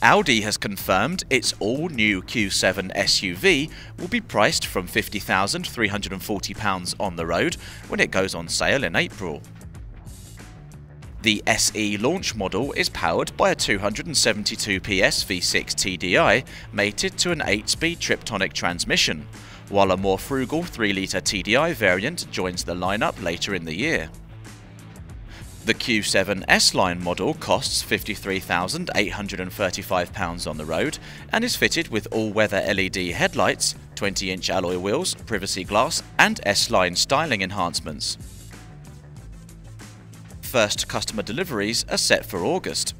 Audi has confirmed its all-new Q7 SUV will be priced from £50,340 on the road when it goes on sale in April. The SE launch model is powered by a 272 PS V6 TDI mated to an 8-speed tiptronic transmission, while a more frugal 3-litre TDI variant joins the lineup later in the year. The Q7 S-Line model costs £53,835 on the road and is fitted with all-weather LED headlights, 20-inch alloy wheels, privacy glass and S-Line styling enhancements. First customer deliveries are set for August.